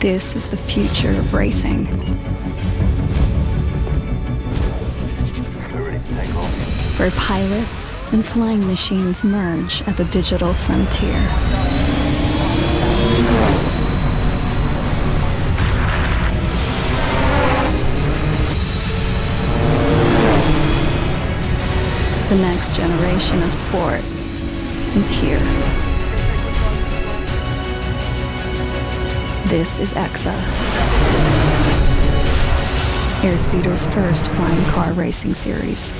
This is the future of racing. Where pilots and flying machines merge at the digital frontier. The next generation of sport is here. This is EXA, Airspeeder's first flying car racing series.